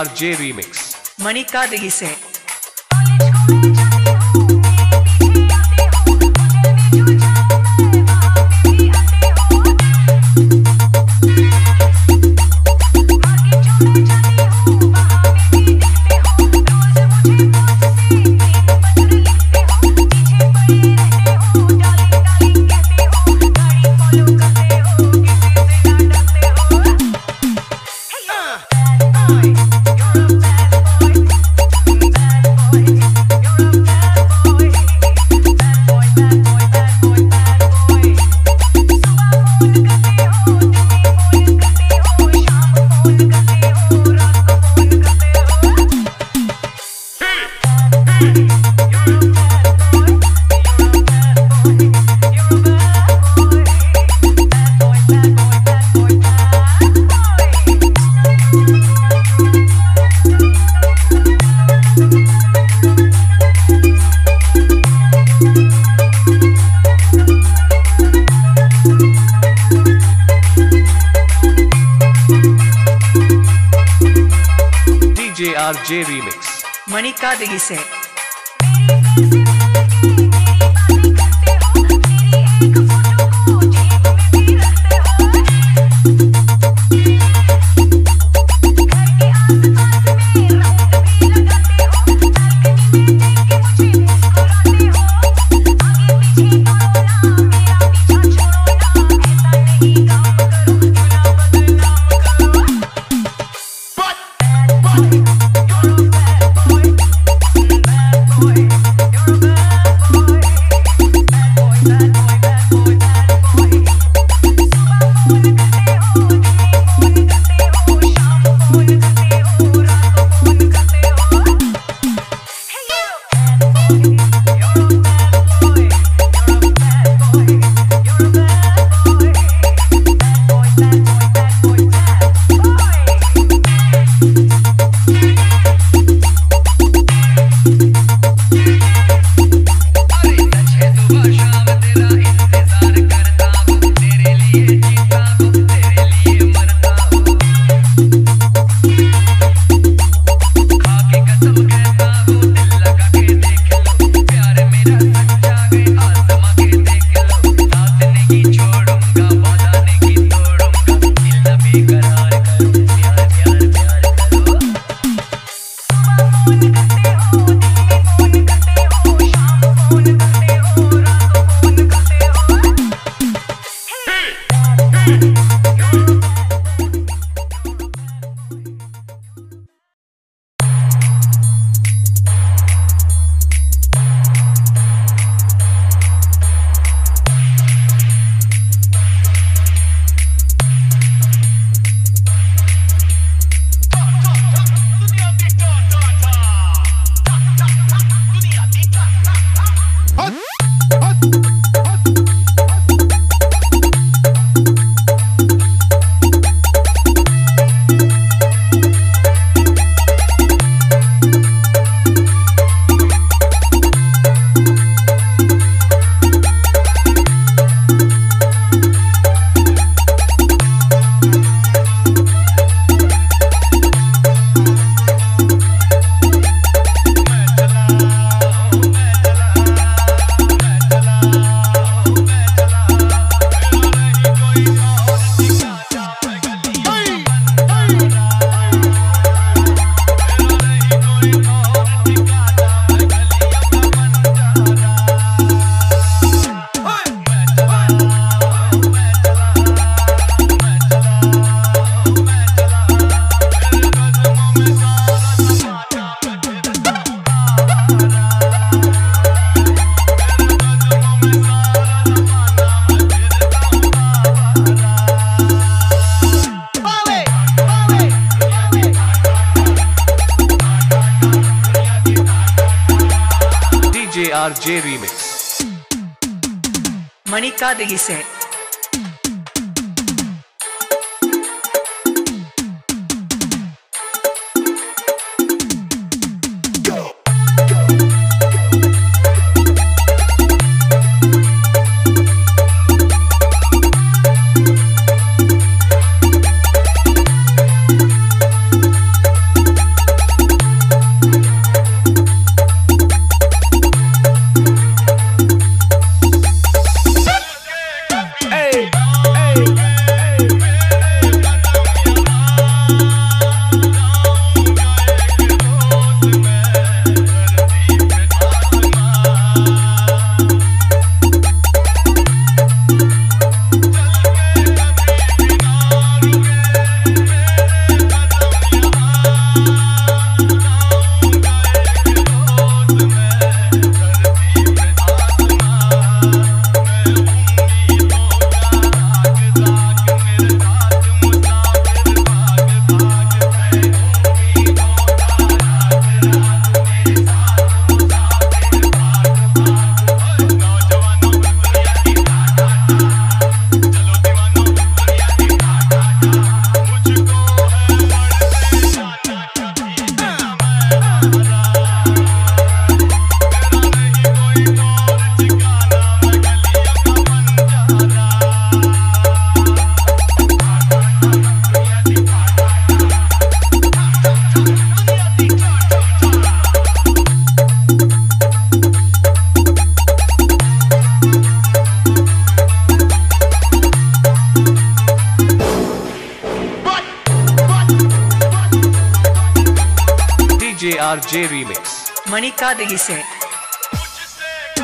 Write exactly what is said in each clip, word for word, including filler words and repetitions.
D J R J Remix Manika Dehi se D J R J Remix Manika Dehi se D J R J Remix Manika Dehi se D J R J Remix Manika Dehi se D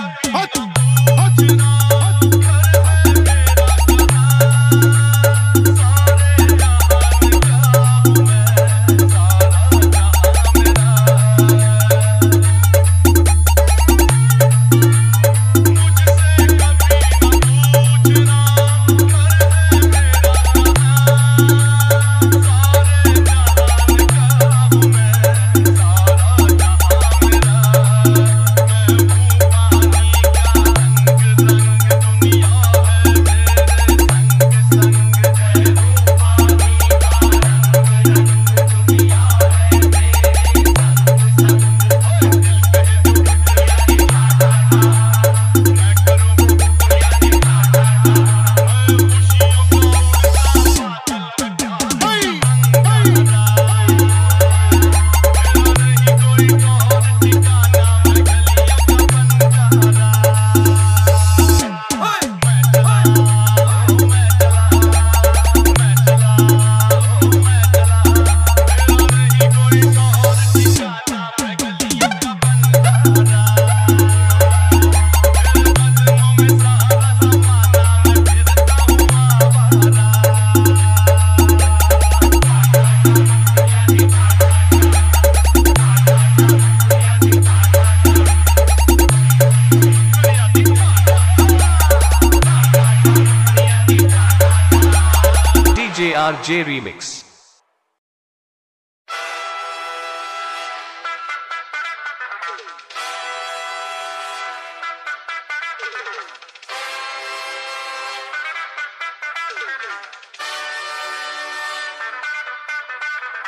J R J Remix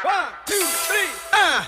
One, two, three, ah!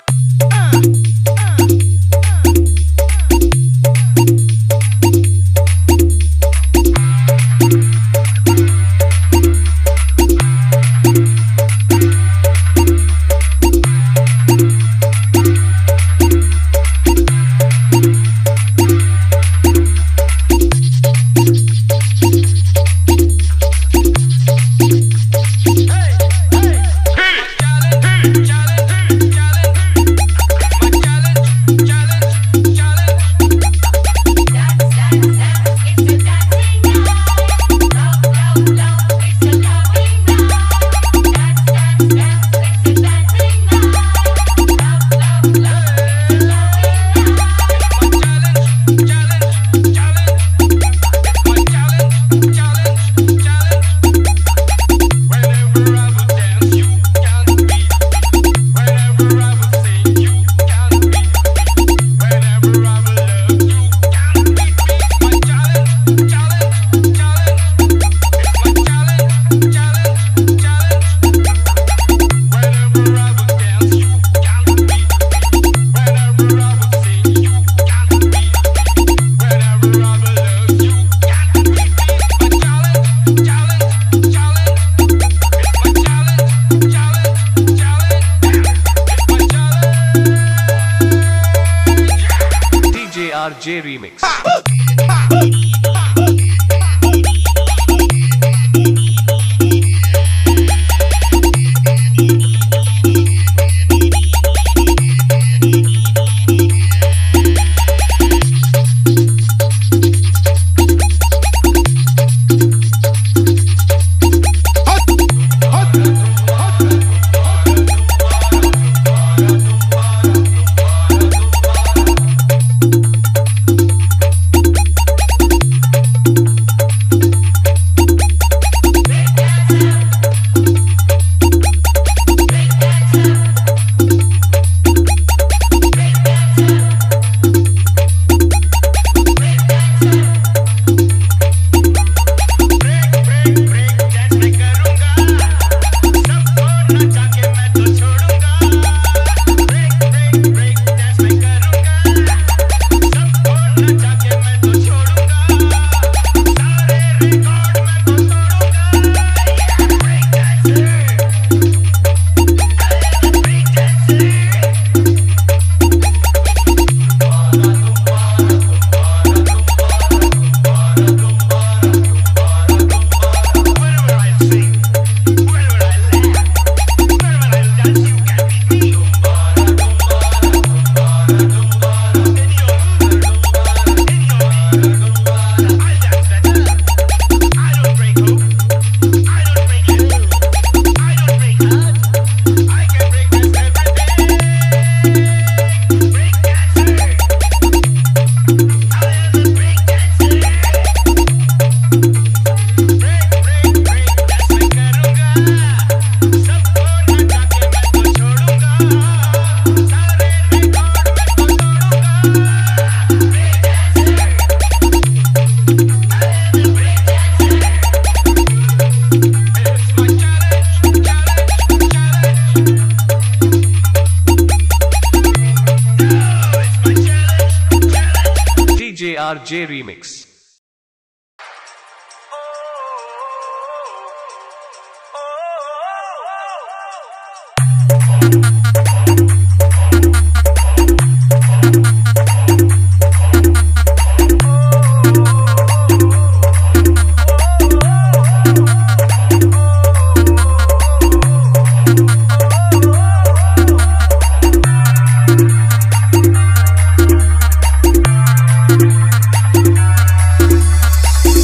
D J R J Remix.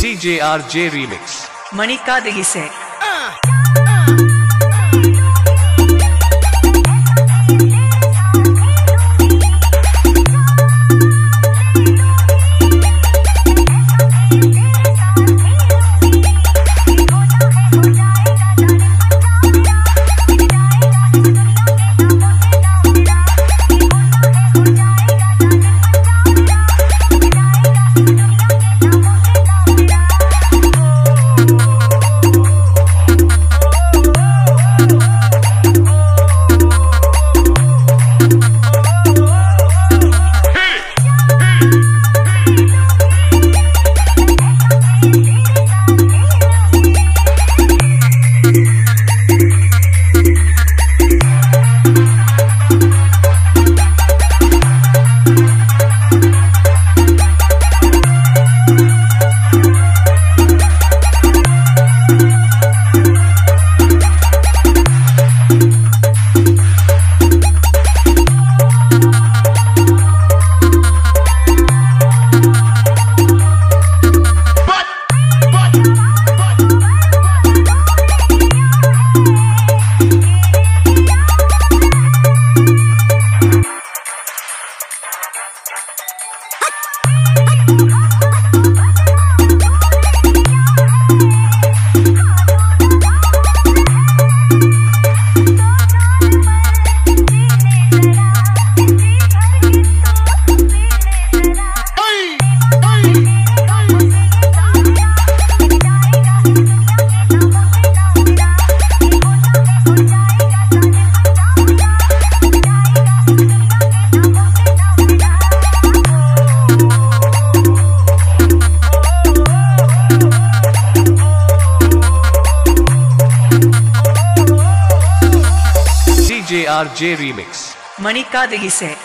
D J R J Remix. Manika Dehi se. D J R J Remix. Manika Dehi se.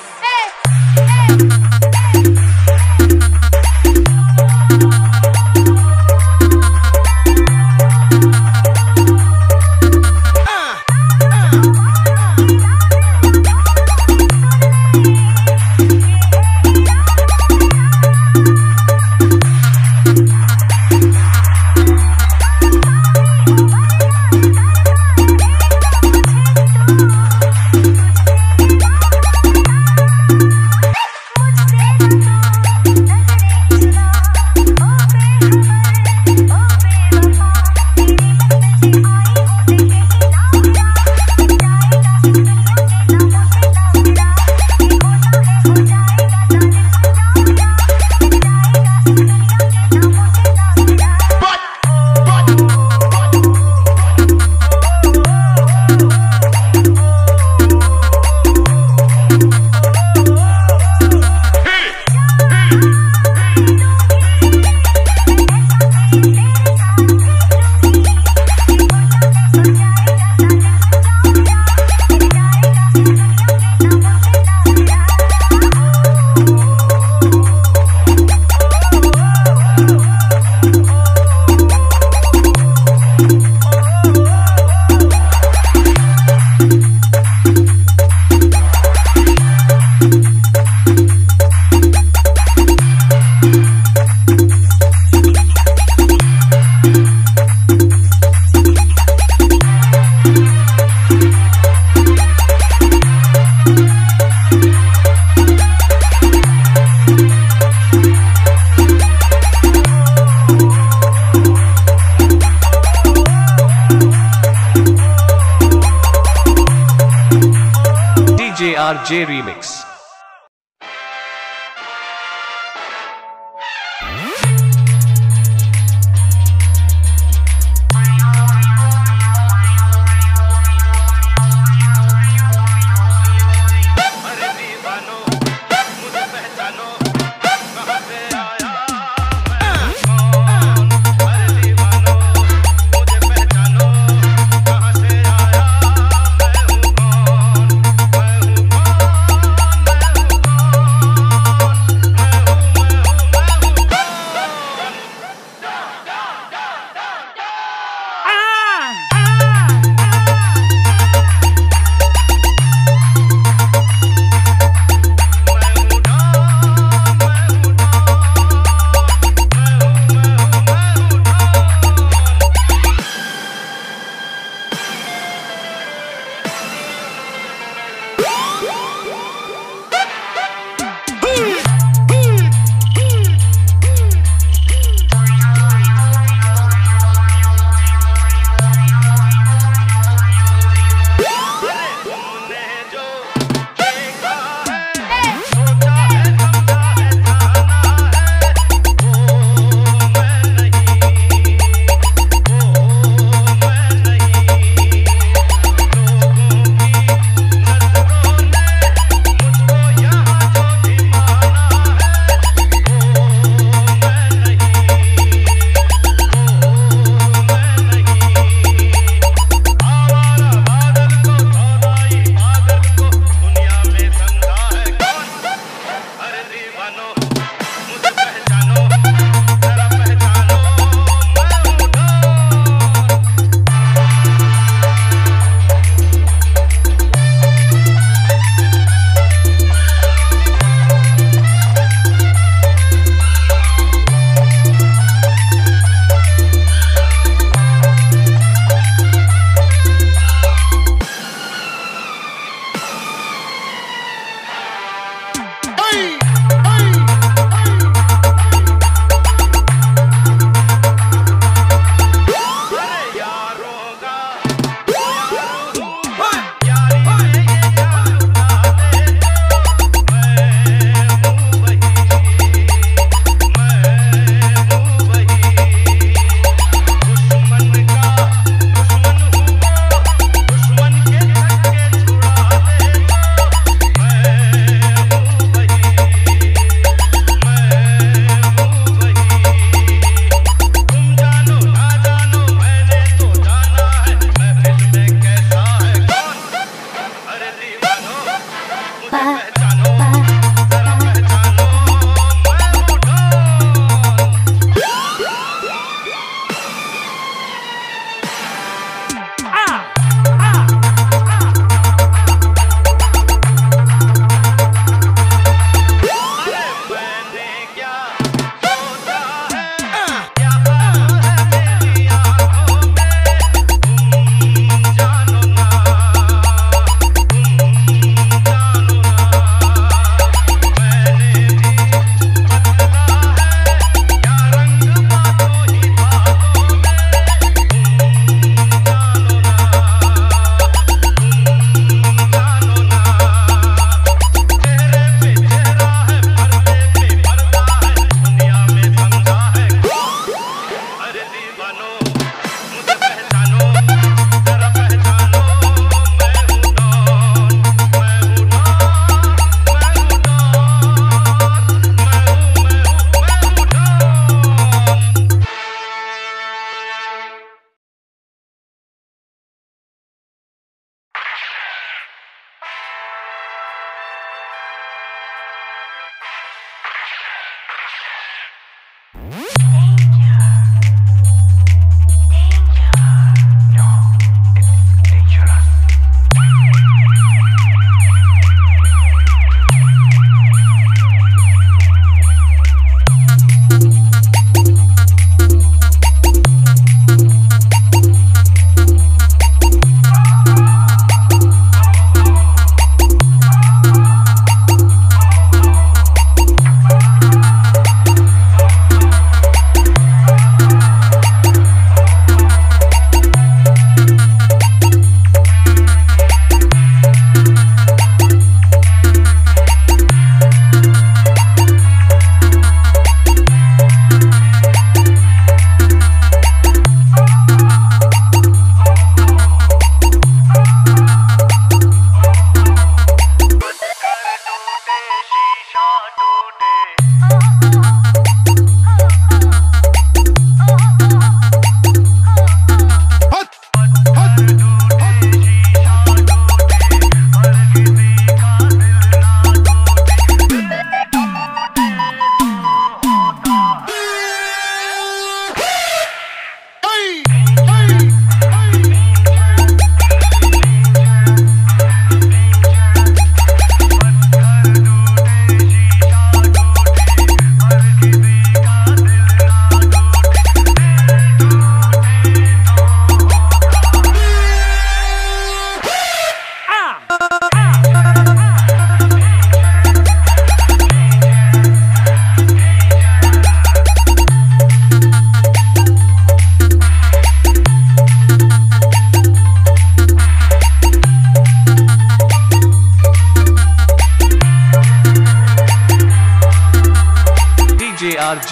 D J R J Remix.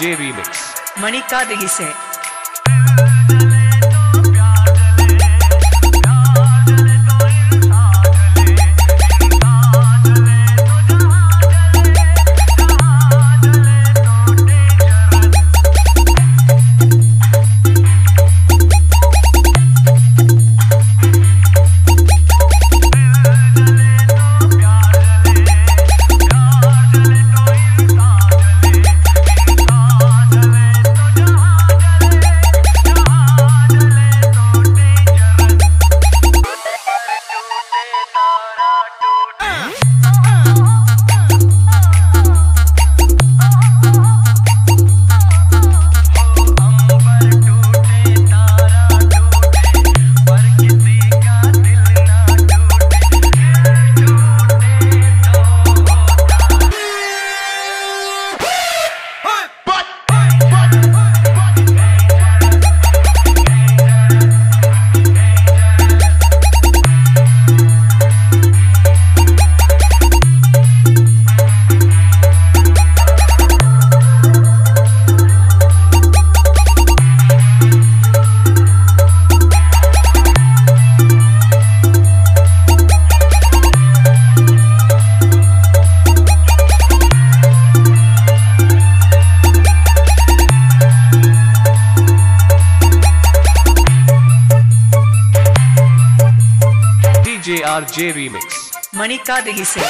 R J Remix Manika Digi se D J R J Remix Manika Digi se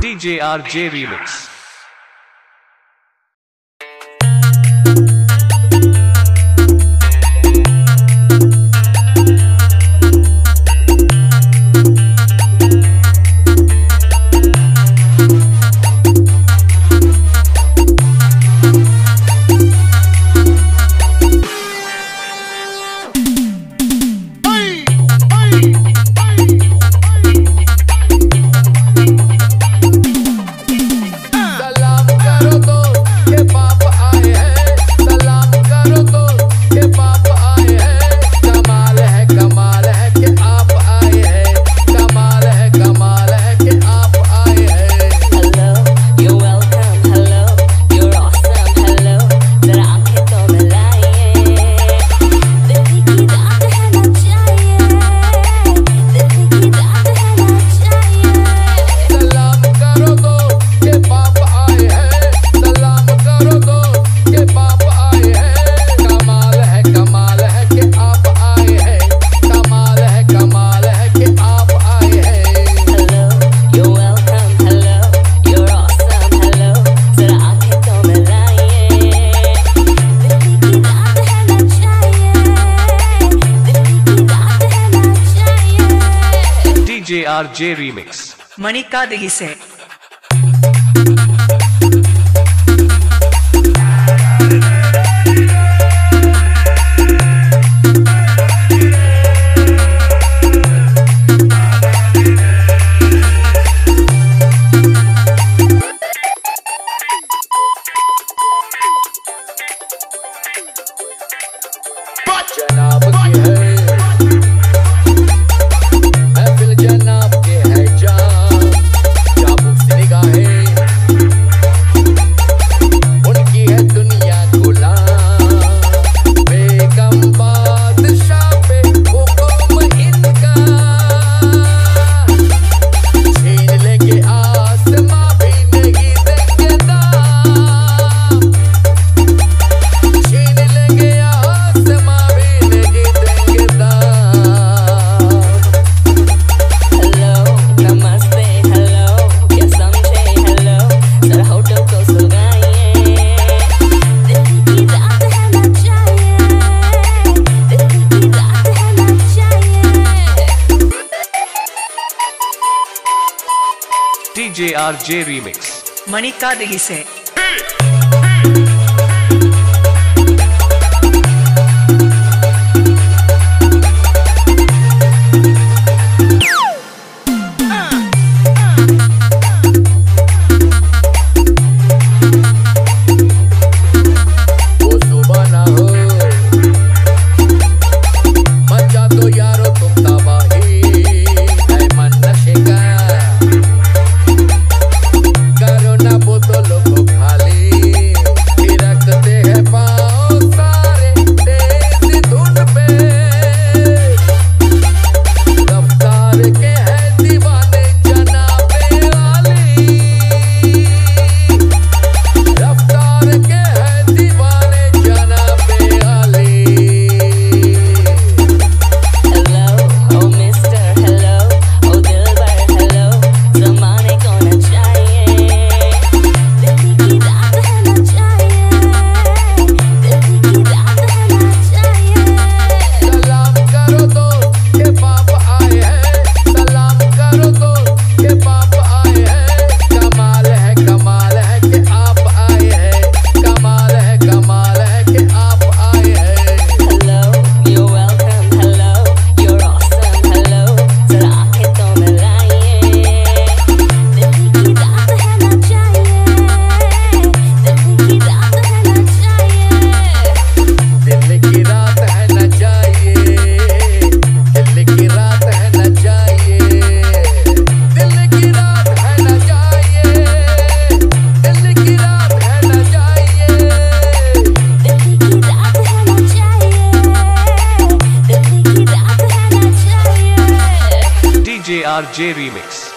D J R J Remix D J R J Remix, Manika Digi se. D J R J Remix, Manika Digi se. D J R J Remix.